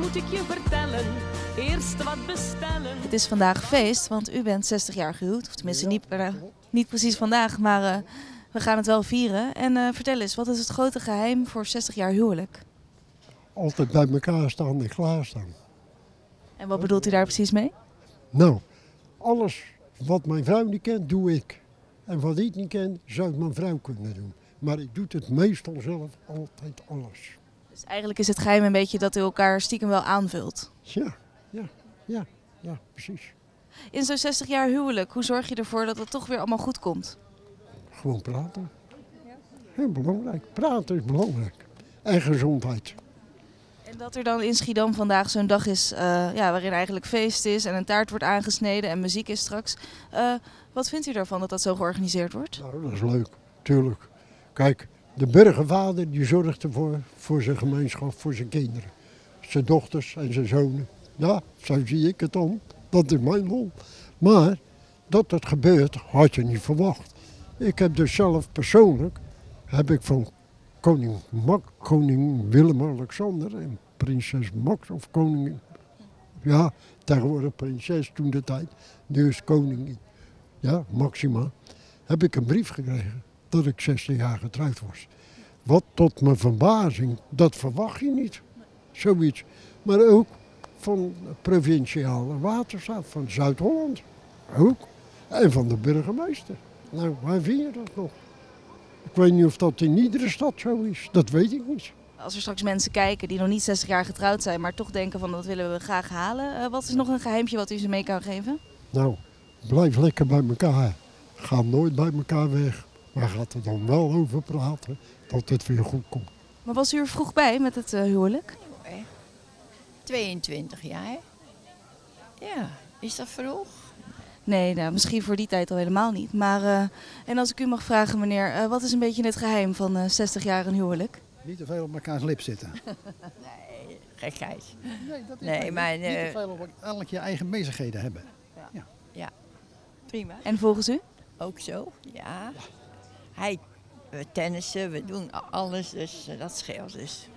moet ik je vertellen, eerst wat bestellen. Het is vandaag feest, want u bent 60 jaar gehuwd. Of tenminste niet precies vandaag, maar we gaan het wel vieren. En vertel eens, wat is het grote geheim voor 60 jaar huwelijk? Altijd bij elkaar staan en klaarstaan. En wat bedoelt u daar precies mee? Nou, alles wat mijn vrouw niet kent, doe ik. En wat ik niet ken, zou mijn vrouw kunnen doen. Maar ik doe het meestal zelf, altijd alles. Dus eigenlijk is het geheim een beetje dat u elkaar stiekem wel aanvult? Ja, precies. In zo'n 60 jaar huwelijk, hoe zorg je ervoor dat het toch weer allemaal goed komt? Gewoon praten. Heel belangrijk. Praten is belangrijk. En gezondheid. En dat er dan in Schiedam vandaag zo'n dag is waarin eigenlijk feest is en een taart wordt aangesneden en muziek is straks. Wat vindt u daarvan dat dat zo georganiseerd wordt? Nou, dat is leuk, tuurlijk. Kijk, de burgervader die zorgt ervoor, voor zijn gemeenschap, voor zijn kinderen. Zijn dochters en zijn zonen. Ja, zo zie ik het dan. Dat is mijn rol. Maar dat het gebeurt, had je niet verwacht. Ik heb dus zelf persoonlijk, van koning Willem-Alexander en prinses Max, of koningin, ja, tegenwoordig prinses toen de tijd, dus koningin, ja, Maxima, heb ik een brief gekregen dat ik 16 jaar getrouwd was. Wat tot mijn verbazing, dat verwacht je niet, zoiets. Maar ook van provinciale waterstaat, van Zuid-Holland, ook, en van de burgemeester. Nou, waar vind je dat nog? Ik weet niet of dat in iedere stad zo is, dat weet ik niet. Als er straks mensen kijken die nog niet 60 jaar getrouwd zijn, maar toch denken van dat willen we graag halen. Wat is nog een geheimtje wat u ze mee kan geven? Nou, blijf lekker bij elkaar. Ga nooit bij elkaar weg. Maar gaat er dan wel over praten dat het weer goed komt. Maar was u er vroeg bij met het huwelijk? 22 jaar. Ja, is dat vroeg? Nee, nou, misschien voor die tijd al helemaal niet. Maar, en als ik u mag vragen, meneer, wat is een beetje het geheim van 60 jaar een huwelijk? Niet te veel op elkaars lip zitten. Nee, gekheid. Nee, dat is niet te veel op elk je eigen bezigheden hebben. Ja, prima. En volgens u? Ook zo, ja. We tennissen, we doen alles, dus dat scheelt dus.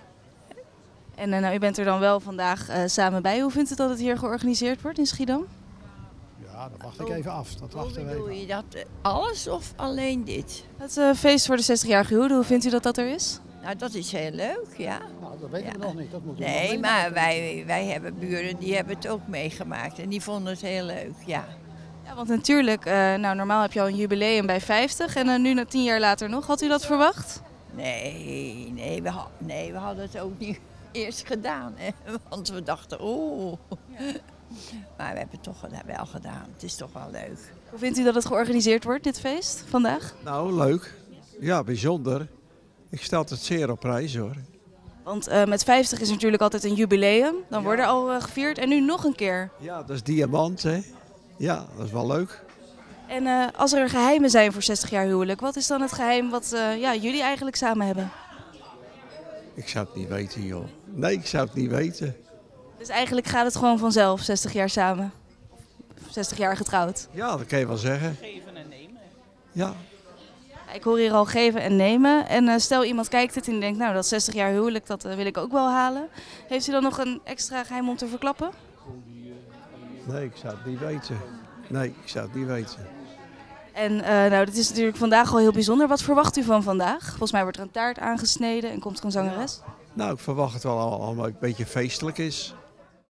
En nou, u bent er dan wel vandaag samen bij. Hoe vindt u dat het hier georganiseerd wordt in Schiedam? Ja, dat wacht ik even af. Hoe bedoel je dat? Alles of alleen dit? Het feest voor de 60-jarige huwde, hoe vindt u dat dat er is? Nou, dat is heel leuk, ja. Nou, dat weten we nog niet. Dat moeten we maar wij hebben buren die hebben het ook meegemaakt en die vonden het heel leuk, ja. Ja, want natuurlijk, nou, normaal heb je al een jubileum bij 50 en nu na 10 jaar later nog. Had u dat verwacht? Nee, we hadden het ook niet eerst gedaan, hè? Want we dachten, Maar we hebben het toch wel gedaan. Het is toch wel leuk. Hoe vindt u dat het georganiseerd wordt, dit feest, vandaag? Nou, leuk. Ja, bijzonder. Ik stel het zeer op prijs, hoor. Want met 50 is natuurlijk altijd een jubileum. Dan worden al gevierd. En nu nog een keer. Ja, dat is diamant, hè. Ja, dat is wel leuk. En als er geheimen zijn voor 60 jaar huwelijk, wat is dan het geheim wat jullie eigenlijk samen hebben? Ik zou het niet weten, joh. Nee, ik zou het niet weten. Dus eigenlijk gaat het gewoon vanzelf, 60 jaar samen? 60 jaar getrouwd? Ja, dat kan je wel zeggen. Geven en nemen. Ja. Ik hoor hier al geven en nemen. En stel iemand kijkt het en denkt, nou dat 60 jaar huwelijk, dat wil ik ook wel halen. Heeft u dan nog een extra geheim om te verklappen? Nee, ik zou het niet weten. En nou, dit is natuurlijk vandaag al heel bijzonder. Wat verwacht u van vandaag? Volgens mij wordt er een taart aangesneden en komt er een zangeres. Ja. Nou, ik verwacht het wel allemaal een beetje feestelijk is.